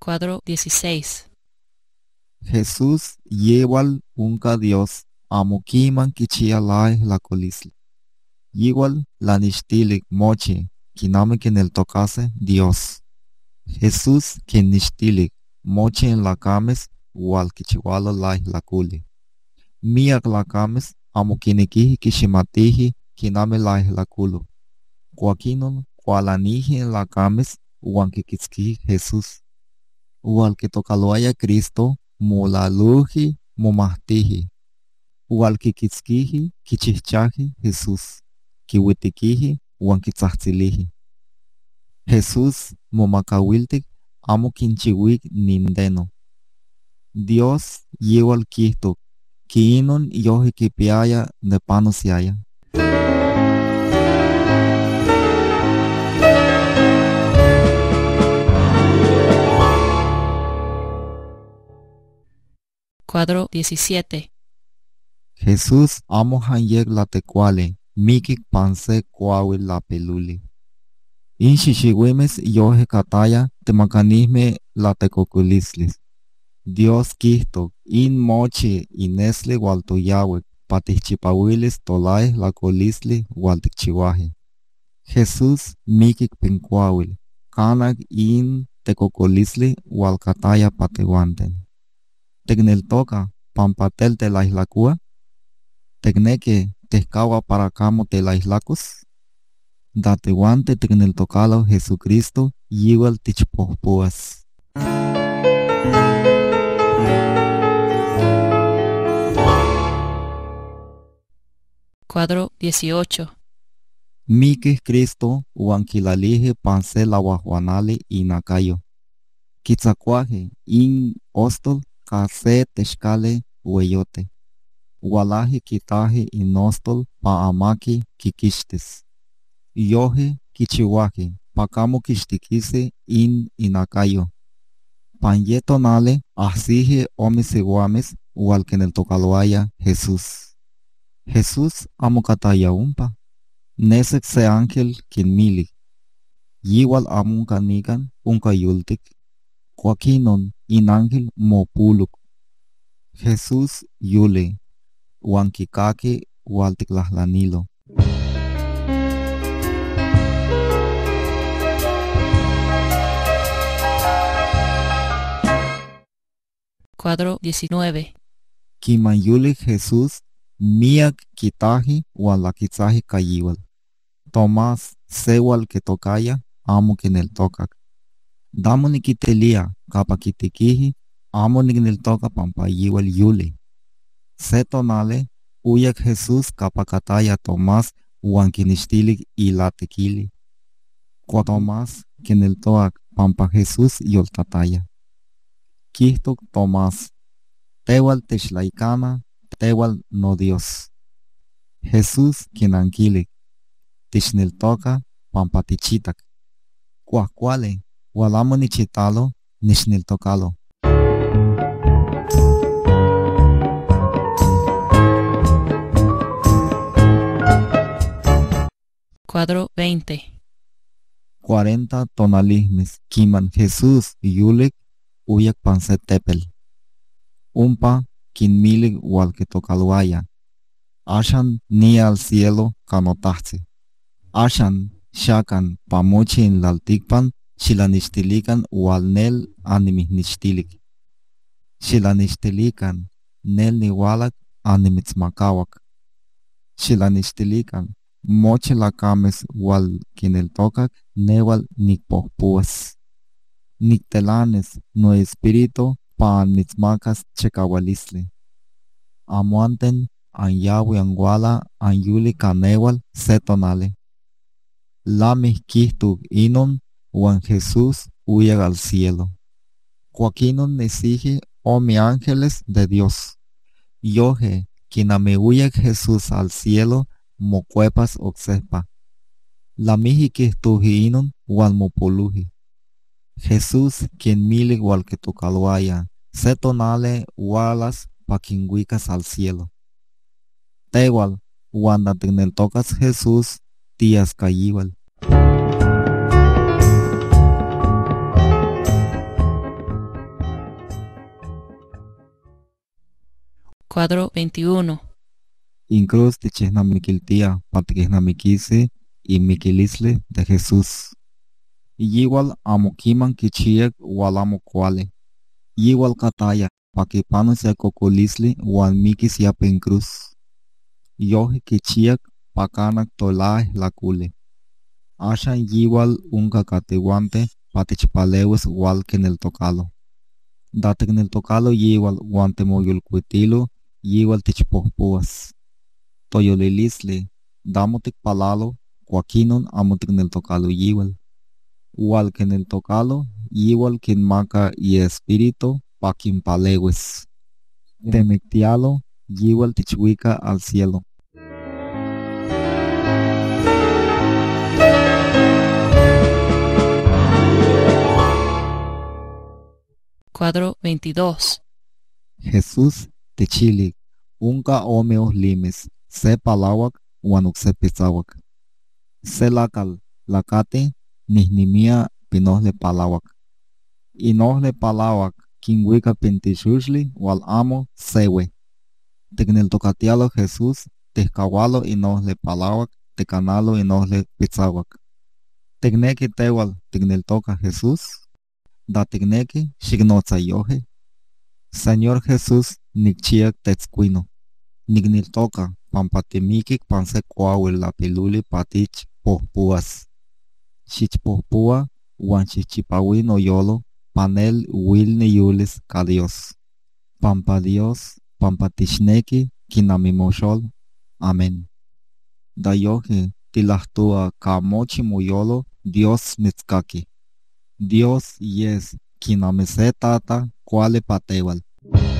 4:16. Jesús lleval unca Dios amukiman kichialai la colisli. Igual la nishtilik moche kiname que en el tocase Dios. Jesús que nishtilik moche en la cames wal kichiwalo lai la culi. Miak la cames amukiniki kishimatihi kiname lai la culu. Cuaquinon cualanihi en la cames uankikiski Jesús. Ual que tocaloaya Cristo mulaluji mumahtihi. Ual kikitskihi kichichaji Jesús. Kiwitikihi uankitzahtzilihi. Jesús mumakawiltik amo kinchiwik nindeno. Dios yewal kihtuk. Kiinon yohi kipiaya nepanosiaya. Cuadro 17. Jesús amo hanyek la tecuale, mikik panse kuawi la peluli. Inshishiwimes yohe kataya temakanizme la tecoculislis. Dios kisto, in moche inesle waltoyawek, patichipawilis tolae la colisli waltichiwaje. Jesús mikik penkuawil, kanak in tecoculisli walkataya patewanten. Tegnel toca pampatel de la isla cua, tecneque tescagua para camo de la isla cus, date guante tegnel tocalo Jesucristo y igual tichpopuas. Cuadro 18. Miques Cristo uanquilalije pancela guajuanale y nacayo, quitzacuaje in hostol. Kase teshkale hueyote. Walaji kitaje inostol pa amaki kikishtis. Yoje kichiwaje pakamo kishtikise in inakayo. Panyeto nale asije omisiwames walkenel tokaloaya Jesús. Jesús amukataya umpa. Nesek se ángel kinmili. Yiwal amunkanigan unkayultik. Joaquinon in ángel mopuluk. Jesús yule. Huanquicake hualticlahlanilo. Cuadro 19. Kimanyule Jesús miak kitaji hualakitzaji kayiwal. Tomás sewal que tocaya amo que en el tocac. Damoni kitelia kapakitikihi amo nignel toka pampayiwal yule. Setonale uyak Jesús kapakataya Tomás uankinishtilik ilatikili. Kwa Tomás kenel toak pampa Jesús yoltataya. Kistok Tomás tewal tishlaikana tewal no Dios. Jesús kinankilik tishnel toka pampa tichitak. Kwa kwale walamo ni chitalo, ni shnil tocalo. Cuadro 20. 40 tonalismes kiman Jesús yulek uyak pansetepel. Umpa kinmilik walke tocaluaya. Ashan ni al cielo canotaxi. Ashan shakan pamoche en laltikpan shilanistilikan walnel animisnishtilik. Shilanistilikan nel niwalak animitsmakawak. Shilanistilikan moche lakames wal kineltokak newal nikpohpuas. Niktelanes no espíritu paan mitsmakas chekawalisli. Amuanten anyawi anguala anyuli kanewal setonale. Lamis kistug inon Juan Jesús huye al cielo. Joaquinon exige o mi ángeles de Dios. Yoje, quien ame huye Jesús al cielo, mocuepas oxepa. La miji que estujinon, Juan mopoluji. Jesús, quien mil igual que tocaloaya, se tonale hualas paquinguicas al cielo. Tegual, Juan datinel tocas Jesús, tías cayíbal. 4:21. Inclus de Chesnamiquiltia, Patrignamiquise y Miquilisle de Jesús. Y igual amoquiman quichiek walamocuale. Igual cataya, paquipano se cocolisle walmiquis ya pencruz. Yoje quichiek pacanak tolae la cule. Asha igual un cacateguante patichpalewes wal que en el tocalo. Date en el tocalo igual guantemoyul cuitilo igual tichpopuas. Toyolilisle, damotic palalo, cuaquinon amotic en el tocalo igual. Igual que en el tocalo, igual que en maca y espíritu, pa quien palegues. Temectialo, igual tichuica al cielo. Cuadro 22. Jesús tichilic, unca homeos limes, se palawak, uanuxe pisawak. Se lacal, lacate, nihnimia pinosle palawak. Inosle palawak, kinguica pintishushli, wal amo, sewe. Tegneltocatialo Jesús, tezcawalo inosle palawak, tecanalo inosle pisawak. Tegneki tewal, tegneltoca Jesús, da tegneki, shignozayoje. Señor Jesús, nikchiak tetzquino. Nigniltoca, pampatimikik pansecuawil la piluli patich pohpuas. Chichpohpua, guanchichipawin oyolo, panel wilni yulis ka Dios. Pampa Dios, pampatishneki, kinamimoshol. Amén. Dayoje, tilahtua kamochi muyolo, Dios mitzkaki. Dios yes, kinamiseta tata, kuale patewal.